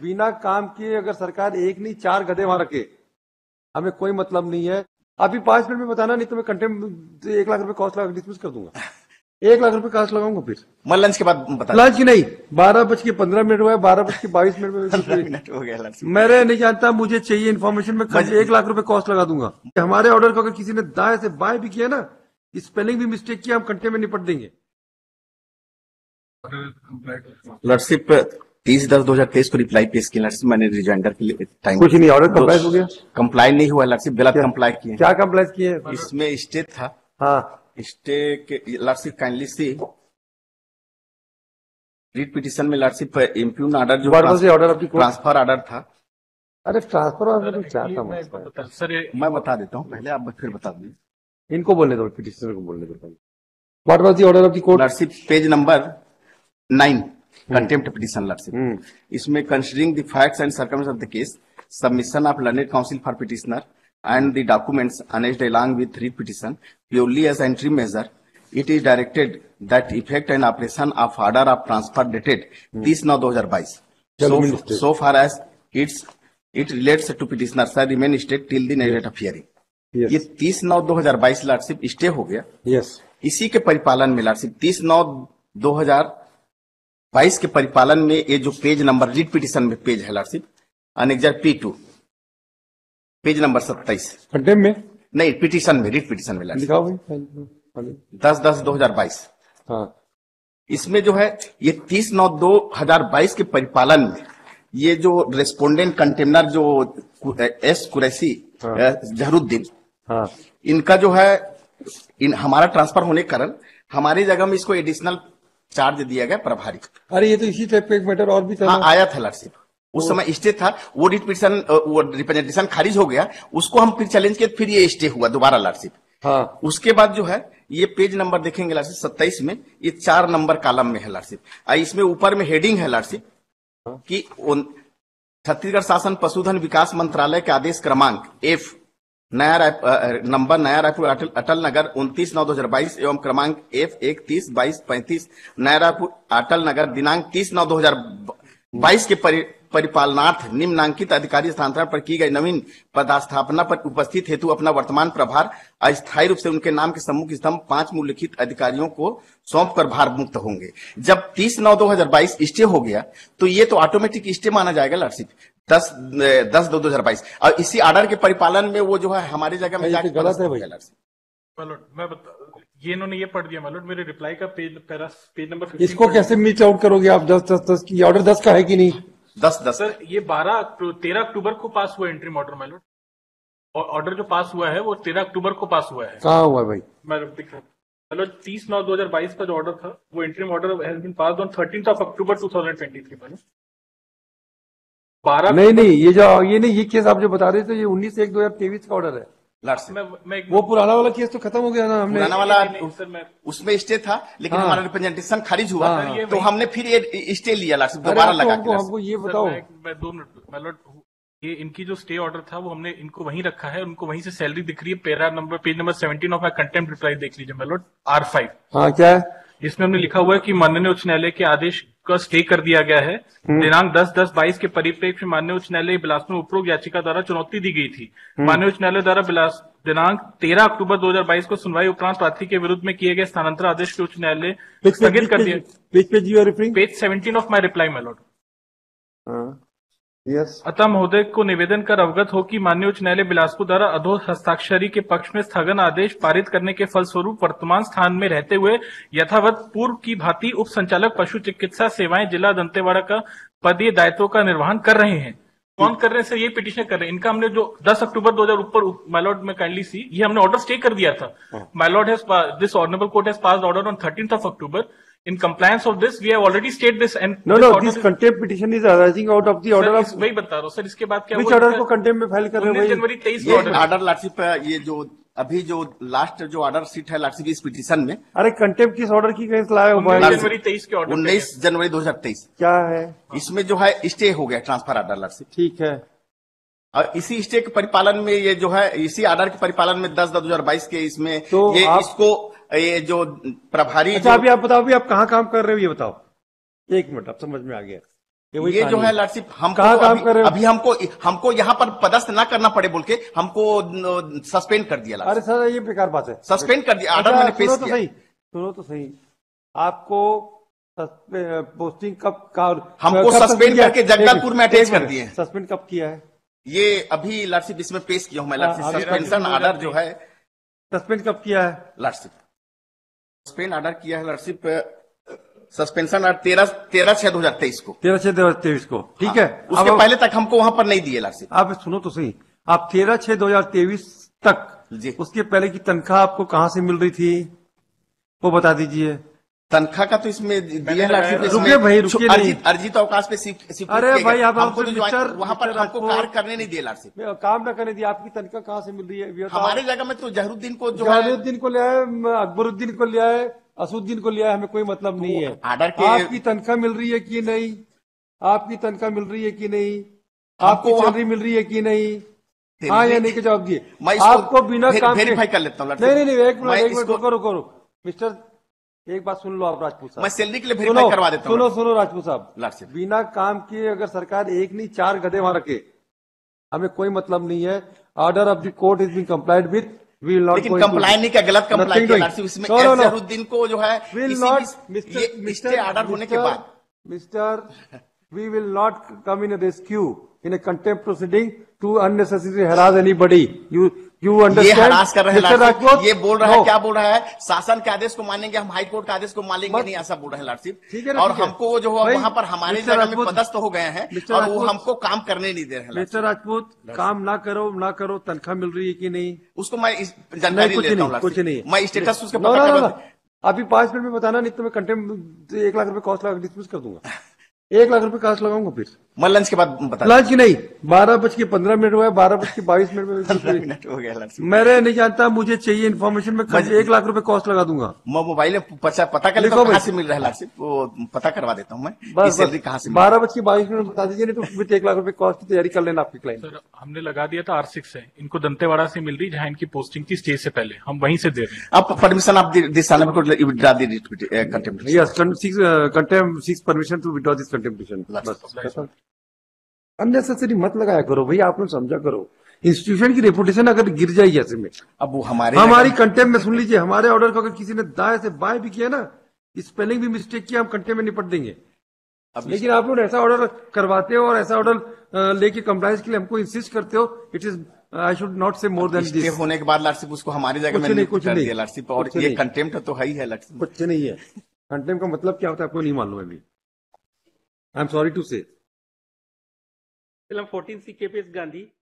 बिना काम किए अगर सरकार एक नहीं 4 गधे वहां रखे, हमें कोई मतलब नहीं है। अभी 5 मिनट में बताना, नहीं तो मैं कंटेंट 1 लाख रुपए कॉस्ट लगा डिस्मिस कर दूंगा। 1 लाख रुपए कॉस्ट लगाऊंगा फिर मैं लंच के बाद बताऊंगा। लंच की नहीं, 12:15 हुआ है, 12:22 हो गया। मैं नहीं जानता, मुझे चाहिए इन्फॉर्मेशन, में 1 लाख रुपए कॉस्ट लगा दूंगा। हमारे ऑर्डर को अगर किसी ने दाएं से बाएं भी किया ना, स्पेलिंग भी मिस्टेक किया, हम कंटे में निपट देंगे। लॉर्डशिप 30/10/2023 को रिप्लाई पेश किया लॉर्डशिप, मैंने रिजेंडर के लिए टाइम कुछ नहीं, ऑर्डर कंप्लाइज हो गया। कंप्लाइन नहीं हुआ लॉर्डशिप, गलत कंप्लाई किए। क्या कंप्लाइज किए? इसमें स्टे था। हाँ, स्टे के lordship kindly see read petition में लॉर्डशिप इम्प्यून ऑर्डर जो ट्रांसफर ऑर्डर था। अरे ट्रांसफर ऑर्डर क्या था सर? मैं बता देता हूँ, पहले आप फिर बता दें। इनको बोलने दो, पिटिशनर को बोलने दो। What was the order of the court lordship? Page number 9, contempt petition lordship. इसमें considering the facts and circumstances of the case, submission of learned counsel for petitioner and the documents annexed along with writ petition purely as interim measure, it is directed that effect and operation of order of transfer dated 30/9/2022 so far as it relates to petitioner sir remain stayed till the date of hearing. Yes. ये 30/9/2022 lordship stay हो गया। Yes. इसी के परिपालन में lordship 30/9/2022 के परिपालन में ये जो पेज नंबर रीड पिटिशन में पेज है lordship annexure P2 page number 27 contempt में नहीं, पिटिशन में, रीड पिटिशन में लॉर्डशिप 10/10/2022। हाँ, इसमें जो है ये 30/9/2022 के परिपालन में ये जो रेस्पोंडेंट कंटेमनर जो S कुरैशी जहरुद्दीन, हाँ, इनका जो है हमारा ट्रांसफर होने के कारण हमारी जगह में इसको एडिशनल चार्ज दिया गया प्रभारी। अरे ये तो इसी टाइप का एक मैटर और भी था। हाँ, आया था लॉर्डशिप, उस समय स्टे था, वो रिट पिटिशन वो रिप्रेजेंटेशन खारिज हो गया, उसको हम फिर चैलेंज किए, फिर ये स्टे हुआ दोबारा लॉर्डशिप। हाँ, उसके बाद जो है ये पेज नंबर देखेंगे लॉर्डशिप 27 में, ये 4 नंबर कालम में है लॉर्डशिप। इसमें ऊपर में हेडिंग है लॉर्डशिप कि छत्तीसगढ़ शासन पशुधन विकास मंत्रालय के आदेश क्रमांक F नया रायपुर अटल नगर 29/9/2022 एवं क्रमांक F 31/22/35 नया रायपुर अटल नगर दिनांक 30/9/2022 के परिपालनार्थ निम्नांकित अधिकारी स्थानांतरण पर की गई नवीन पदस्थापना पर उपस्थित हेतु अपना वर्तमान प्रभार अस्थायी रूप से उनके नाम के सम्मुख स्तंभ 5 उल्लिखित अधिकारियों को सौंप कर भार मुक्त होंगे। जब 30/9/2022 स्टे हो गया तो ये तो ऑटोमेटिक स्टे माना जाएगा लॉर्डशिप 10/10/2022। और इसी ऑर्डर के परिपालन में वो जो है हमारी जगह में गलत है भैया लॉर्डशिप, ये इन्होंने ये पढ़ दिया मालूम मेरे रिप्लाई का पेज नंबर। इसको कैसे मीट आउट करोगे आप? 10/10/10 की ऑर्डर 10 का है कि नहीं? 10/10 सर, ये 13 अक्टूबर को पास हुआ एंट्री ऑर्डर माइलोड, और ऑर्डर जो पास हुआ है वो 13 अक्टूबर को पास हुआ है। कहाँ हुआ भाई? मैं दिख रहा हूँ 30/9/2022 का जो ऑर्डर था वो entry order has been passed on 13 October 2023 मालूम। 12 नहीं ये केस आप जो बता रहे थे ये 19/1/2023 का ऑर्डर है। वो पुराना वाला केस तो खत्म हो गया ना, हमने पुराना वाला उसमें स्टे था, लेकिन हमारा रिप्रेजेंटेशन खारिज हुआ तो हमने फिर ये स्टे लिया लॉर्डशिप दोबारा लगा के। हमको ये बताओ, मैं 2 मिनट माय लॉर्ड, ये इनकी जो स्टे ऑर्डर था वो हमने इनको वहीं रखा है, उनको वहीं से सैलरी दिख रही है। Page number 17 of my contempt reply देख लीजिए माय लॉर्ड, R5। हाँ, क्या है इसमें? हमने लिखा हुआ है कि माननीय उच्च न्यायालय के आदेश का स्टे कर दिया गया है दिनांक 10/10/22 के परिप्रेक्ष्य में माननीय उच्च न्यायालय बिलासपुर में उपरोक्त याचिका द्वारा चुनौती दी गई थी। माननीय उच्च न्यायालय द्वारा दिनांक 13 अक्टूबर 2022 को सुनवाई उपरांत प्रार्थी के विरुद्ध में किए गए स्थानांतरण आदेश के उच्च न्यायालय स्थगित कर दिया। Page 17 of my reply my lord. Yes. अतः महोदय को निवेदन कर अवगत हो कि माननीय उच्च न्यायालय बिलासपुर द्वारा अधो हस्ताक्षरी के पक्ष में स्थगन आदेश पारित करने के फलस्वरूप वर्तमान स्थान में रहते हुए यथावत पूर्व की भांति उप संचालक पशु चिकित्सा सेवाएं जिला दंतेवाड़ा का पदीय दायित्वों का निर्वहन कर रहे हैं। कौन कर रहे हैं सर? ये पिटिशन कर रहे हैं। इनका हमने जो 10 अक्टूबर 2000 ऊपर माइलॉर्ड में काइंडली सी ये हमने ऑर्डर स्टे कर दिया था। My lord this honourable court has passed order on 13th of October in compliance of this we have already stated this and no this contempt petition is arising out of the order of वही बता रहा हूँ sir. इसके बाद क्या, which order को contempt में file कर रहे हैं? 19 जनवरी 23 का order आर्डर लॉर्डशिप, ये जो अभी जो लास्ट जो ऑर्डर सीट है लॉर्डशिप इस पिटिशन में। अरे कंटेम्प्ट किस ऑर्डर की केस लाए हो? 19 जनवरी 23 के ऑर्डर, 19 जनवरी 2023 क्या है? इसमें जो है स्टे हो गया ट्रांसफर ऑर्डर लॉर्डशिप, ठीक है। और इसी स्टे के परिपालन में ये जो है इसी ऑर्डर के परिपालन में 10/10/2022 के इसमें ये इसको ये जो प्रभारी। अच्छा, अभी आप बताओ, अभी आप कहाँ काम कर रहे हो ये बताओ। 1 मिनट, अब समझ में आ गया। ये जो है लॉर्डशिप हम काम कर रहे हैं। अभी हमको यहाँ पर पदस्थ ना करना पड़े बोल के हमको सस्पेंड कर दिया। अरे सर ये बेकार बात है, सस्पेंड कर दिया ऑर्डर मैंने पेश किया। सुनो तो सही, आपको पोस्टिंग कब का हमको सस्पेंड करके जगदलपुर में अटैच कर दिए। सस्पेंड कब किया है ये? अभी लॉर्डशिप इसमें पेश किया हूँ मैं। लॉर्डशिप सस्पेंशन ऑर्डर जो है सस्पेंड कब किया है? लॉर्डशिप सस्पेंड ऑर्डर किया है लॉर्डशिप सस्पेंशन और 13/6/2023 को 13/6/2023 को। ठीक है, उसके पहले तक हमको वहाँ पर नहीं दिए लॉर्डशिप। आप सुनो तो सही, आप 13/6/2023 तक जी उसके पहले की तनख्वाह आपको कहाँ से मिल रही थी वो बता दीजिए। तनख्वाह का तो इसमें दिया लॉर्डशिप। रुकिए भाई रुकिए, अर्जित अवकाश पे शिफ्ट। अरे भाई आप वहाँ पर आपको कार्य करने नहीं दिया लॉर्डशिप, काम न करने दिया। आपकी तनख्वाह कहाँ से मिल रही है? हमारे जगह में तो जहरुद्दीन को ले आए, अकबरुद्दीन को ले आए, असुद्दीन को लिया, हमें कोई मतलब तो नहीं है। ऑर्डर के आपकी तनख्वाह मिल रही है कि नहीं, आपकी तनख्वाह मिल रही है कि नहीं, आपको सैलरी मिल रही है कि नहीं, हाँ या नहीं के जवाब दिए। आपको बिना काम वेरीफाई कर लेता हूँ। नहीं एक मिनट रुको मिस्टर, एक बात सुन लो आप राजपूत साहब। मैं सैलरी के लिए वेरीफाई करवा देता हूँ। सुनो राजपूत साहब, बिना काम किए अगर सरकार एक नहीं 4 गधे वहां रखे हमें कोई मतलब नहीं है। Order of the court is been complied with लेकिन कंप्लाइन नहीं क्या गलत कंप्लाइन इसमें जहरुद्दीन को जो है मिस्टर ऑर्डर होने के बाद mister we will not come in rescue in a contempt proceeding to unnecessary harass anybody. You understand? Harass कर रहे हैं, ये बोल रहा है क्या बोल रहा है, शासन के आदेश को मानेंगे हम, हाई कोर्ट के आदेश को मानेंगे नहीं, ऐसा बोल रहे हैं लॉर्डशिप। और हमको जो वहाँ पर हमारे जगह में पदस्थ हो गए हैं और वो हमको काम करने नहीं दे रहे हैं। मिस्टर राजपूत काम ना करो तनख्वाह मिल रही है कि नहीं उसको मैं जानकारी लेता हूँ। कुछ नहीं, मैं स्टेटस उसके पता करूंगा। अभी 5 मिनट में बताना, नहीं तो मैं कंटेम्प्ट 1 लाख रुपए कॉस्ट लगा डिस्मिस कर दूंगा। 1 लाख रुपए कास्ट लगाऊंगा फिर मैं लंच के बाद बता। लंच नहीं, 12:15 हुआ है, 12:22 हो गया। मैं नहीं जानता, मुझे चाहिए इन्फॉर्मेशन में 1 लाख रुपए कॉस्ट लगा दूंगा। मैं मोबाइल में पता कर लेता हूं कहां से मिल रहा है लॉर्डशिप, वो पता करवा देता हूँ मैं सैलरी कहां से। 12:22 बता दीजिए, नहीं तो फिर 1 लाख रुपए कॉस्ट की तैयारी कर लेना आपके क्लाइंट। सर हमने लगा दिया था R6 है, इनको दंतेवाड़ा से मिल रही जहाँ इनकी पोस्टिंग थी स्टेज से पहले, हम वहीं से दे रहे हैं। आप परमिशन आप this permission to withdraw this contempt unnecessary मत लगाया करो भाई। आप लोग समझा करो इंस्टीट्यूशन की रेपुटेशन अगर गिर जाए ऐसे में। अब वो हमारी कंटेम्प्ट में सुन लीजिए, हमारे ऑर्डर को अगर किसी ने दाएं से बाएं भी किया ना, स्पेलिंग भी मिस्टेक किया, हम कंटेम्प्ट में निपट देंगे। लेकिन आप लोग ऐसा ऑर्डर करवाते हो और ऐसा ऑर्डर लेके कंप्लायंस के लिए हमको इंसिस्ट करते हो। It is I should not say more then this. होने के बाद लॉर्डशिप उसको हमारी जगह में कुछ नहीं है लॉर्डशिप, और ये कंटेम्प्ट तो है ही है लॉर्डशिप। कुछ नहीं है कंटेम्प्ट का मतलब क्या होता है आपको नहीं मालूम अभी, आई एम सॉरी टू से। 14C KPS Gandhi।